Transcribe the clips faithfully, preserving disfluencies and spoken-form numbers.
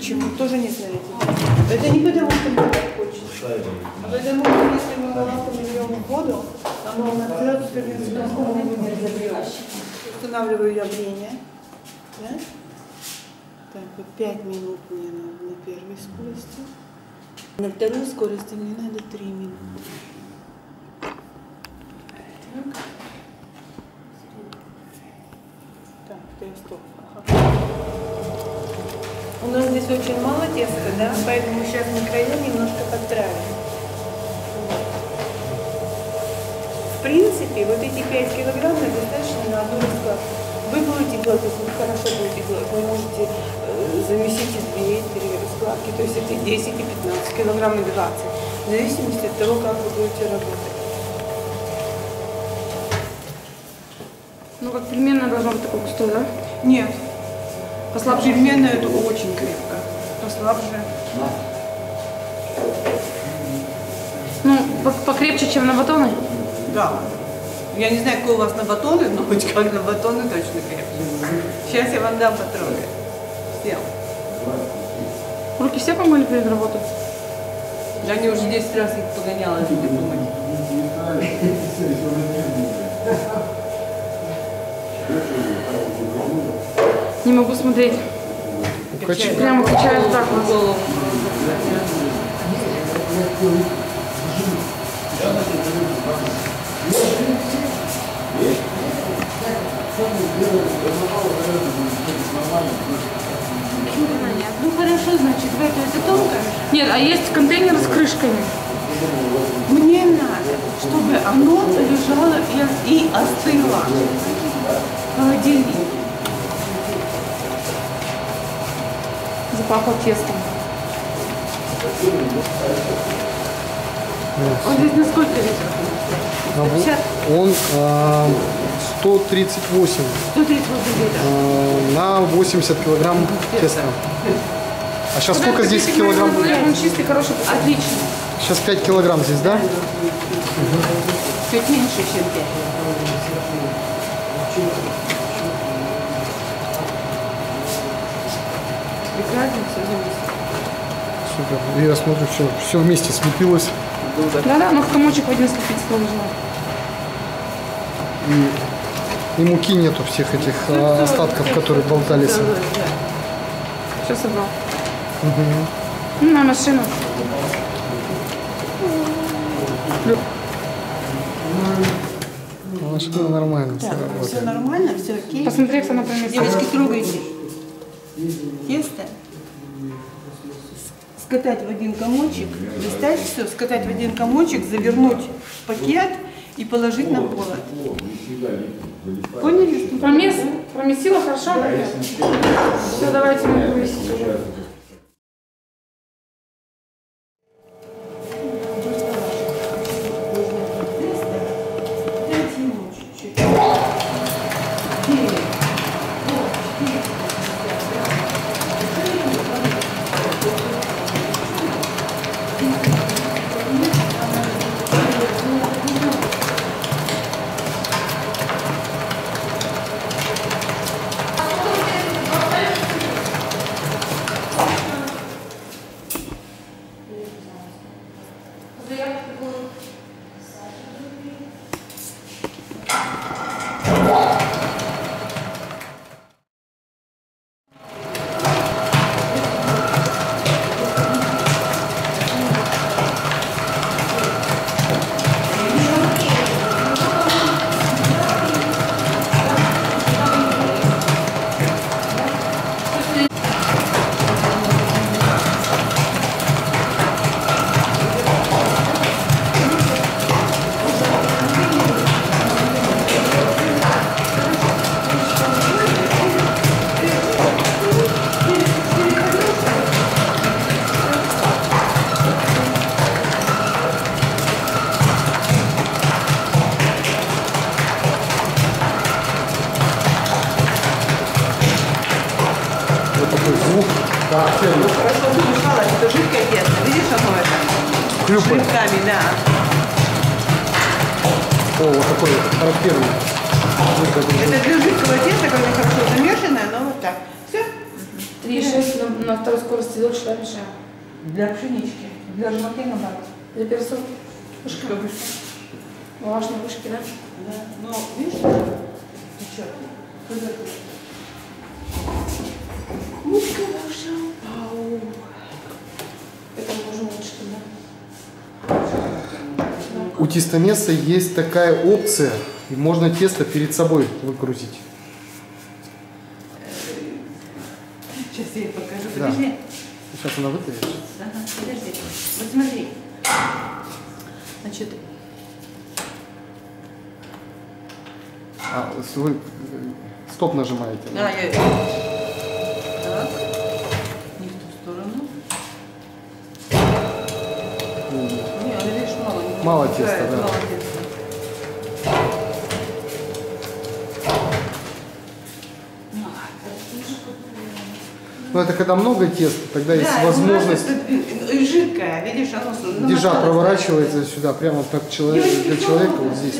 Почему? Тоже не знаете. Это не потому, что мы так хочется. А потому что если мы молоко нальем в воду, оно натрет, с молоком мы не разобьем. Устанавливаю я время. Да? Так, вот пять минут мне надо на первой скорости. На второй скорости мне надо три минуты. Так. Так, теперь стоп. У нас здесь очень мало теста, да? Поэтому сейчас мы края немножко подправим. В принципе, вот эти пять килограмм достаточно на одну раскладку. Вы будете делать, если вы хорошо будете делать, вы можете э, замесить из две-три раскладки, то есть эти десять, пятнадцать килограмм и двадцать, в зависимости от того, как вы будете работать. Ну, как пельменная должна быть такое густое, да? Нет. Послабже. Пельменная это очень крепко. Послабже. Да. Ну, покрепче, чем на батоны? Да. Я не знаю, какой у вас на батоны, но хоть как на батоны точно крепче. Сейчас я вам дам патроны. Всем. Руки все помыли перед работой? Да, они уже десять раз их погоняла, если не помыть. Не могу смотреть. Качает. Прямо качает так вот голову. Ну хорошо, значит, в эту это тонко? Нет, а есть контейнер с крышками. Мне надо, чтобы оно лежало и остыло. Холодильник. Запахло тестом. Он здесь на сколько литров? пятьдесят? Он а, сто тридцать восемь. сто тридцать восемь литров. А, на восемьдесят килограмм теста. А сейчас куда сколько здесь килограмм? Он чистый, хороший. Отлично. Сейчас пять килограмм здесь, да? Угу. Чуть меньше, чем пять. Прекрасно, все вместе. Супер. Я смотрю, все, все вместе слепилось. Да-да, но в комочек один слепить сложно. И, и муки нету всех этих а, остатков, все, которые все, болтались. Все, все собрал. Угу. На машину. Машина нормально. Да, все, все нормально, все окей. Посмотри, что она принесла. Девочки, трогайте. Тесто скатать в один комочек, достать все, скатать в один комочек, завернуть в пакет и положить на холод. Поняли? Промес? Промесила хорошо? Все, давайте мы повесим уже. Это для жидкого теста, когда хорошо замешанное, но вот так. Все? Три женщина на второй скорости делает шлямежа. Для пшенички, для жмаки надо. Для перцов. Пушка. Молочные пушки, да? Да. Но видишь, печатно. Утка наша. Ау. Это можно лучше, да? У тестомеса есть такая опция, и можно тесто перед собой выкрутить. Сейчас я покажу. Да. Подожди. Сейчас она вытащит. Ага, подожди. Вот смотри. Значит. А, вы стоп нажимаете. Да, да? Я... Так. Не в ту сторону. Mm. Не, она, видишь, мало. Не мало не теста, да. Мало теста. Но это когда много теста, тогда да, есть возможность. И жидкое, видишь, оно держа проворачивается сюда, прямо как человек, для человека вот здесь.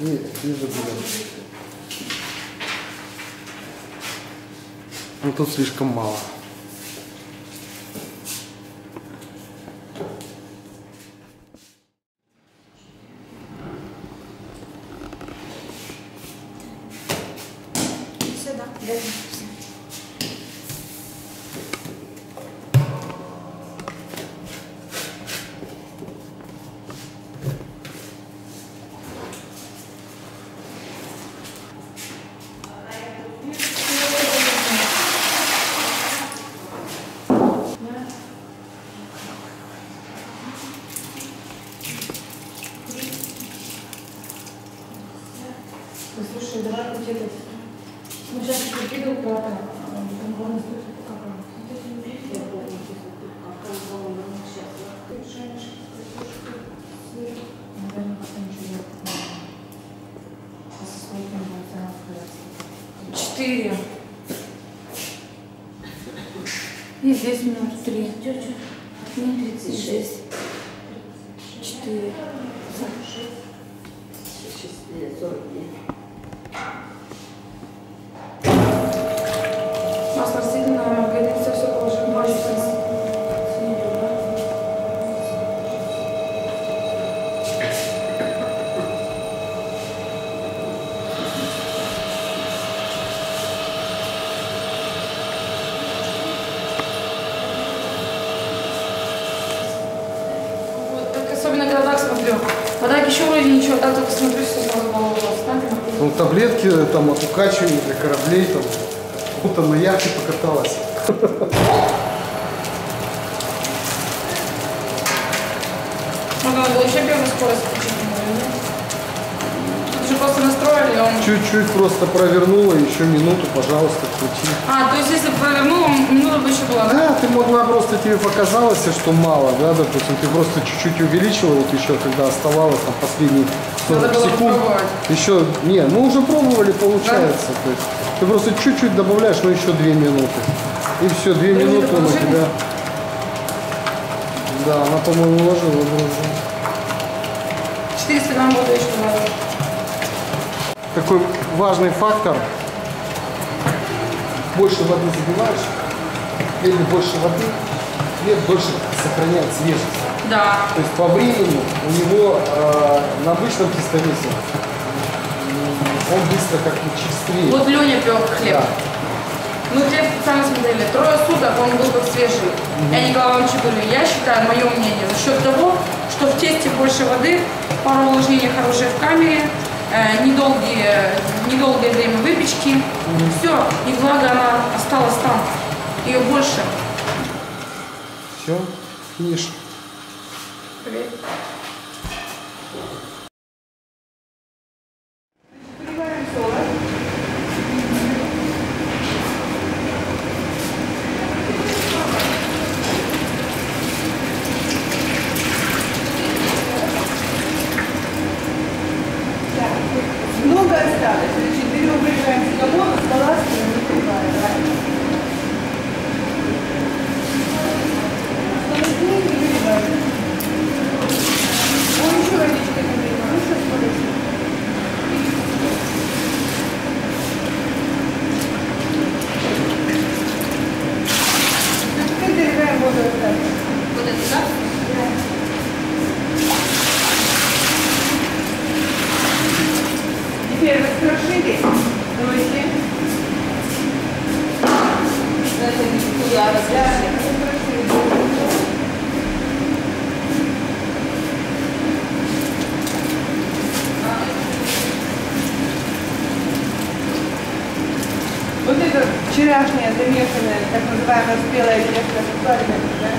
И, и ну тут слишком мало. Слушай, давай хоть этот. Ну сейчас я кидал куда-то. Четыре. И здесь минут три. Тридцать шесть. Четыре. Шесть. Сорок дней. Ну, таблетки там от укачивания для кораблей, там, будто на яхте покаталась. Можно было еще первую скорость включить, наверное. Тут же просто настроили, он... Чуть-чуть просто провернула, еще минуту, пожалуйста, крути. А, то есть если провернула, минута бы еще была, да? Да, ты могла просто, тебе показалось, что мало, да, допустим, ты просто чуть-чуть увеличила, вот еще, когда оставалось, там, последний... Секунд. Еще не, мы уже пробовали, получается. Да? То есть, ты просто чуть-чуть добавляешь, но еще две минуты. И все, две ты минуты он у тебя. Да, она, по-моему, уложила уже. четыреста грамм воды еще надо. Такой важный фактор. Больше воды забиваешь, или больше воды, цвет больше сохраняет свежесть. Да. То есть по времени у него э, на обычном тестомесе он быстро как бы чистый. Вот Леня пек хлеб. Да. Мы хлеб специально смотрели. Трое суток он был как свежий. Угу. Я Николай Иванович говорю, я считаю, мое мнение, за счет того, что в тесте больше воды, пару уложений хорошие в камере, э, недолгие, недолгое время выпечки. Угу. Все, и влага она осталась там. Ее больше. Все, финиш. Привет. Много осталось, значит, берем, выливаем в колонну, споласкиваем и выливаем. Thank you. Вот это вчерашняя замешанная, так называемая спелая гречка с плавленным, да?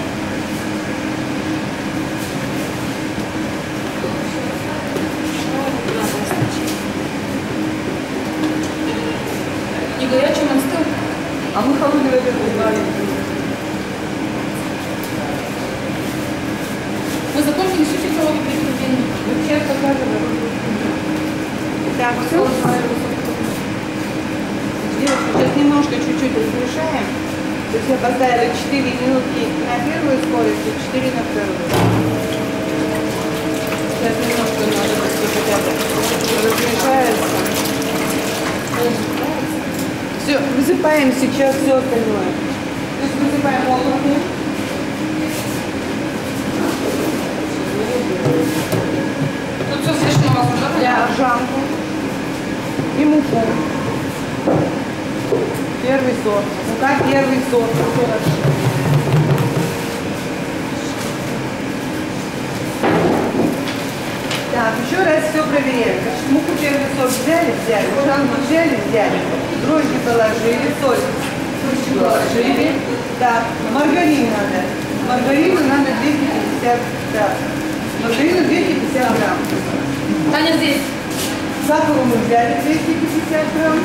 Не горячим он стыл, а мы холодную это добавим. Мы закончили все часовое приготовление. Вот сейчас показываю. Так, все? Сейчас немножко чуть-чуть размешаем. То есть я поставила четыре минутки на первую скорость и четыре на вторую. Сейчас немножко надо хотя бы размешается. Все, высыпаем сейчас все остальное. То есть высыпаем молоко. Тут все слишком возможно. Для ржанку и муку. Первый сорт. Ну как первый сорт? Так, еще раз все проверяем. Муку первый сорт взяли, взяли. Ржанку взяли, взяли. Дрожжи положили, соль положили. Так, маргарин надо. Маргарину надо двести пятьдесят грамм. Маргарину двести пятьдесят грамм. Таня здесь. Сахару мы взяли двести пятьдесят грамм.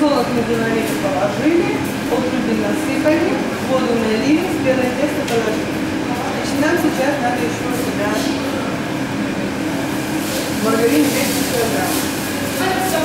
Солод мы динамики положили, отруби насыпали, воду налили, спелое тесто положили. Значит, нам сейчас надо еще сюда маргарин двести грамм. Понятно?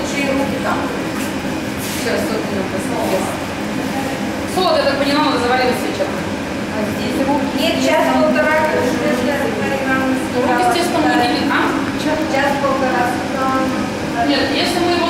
Лучше Нет, если мы его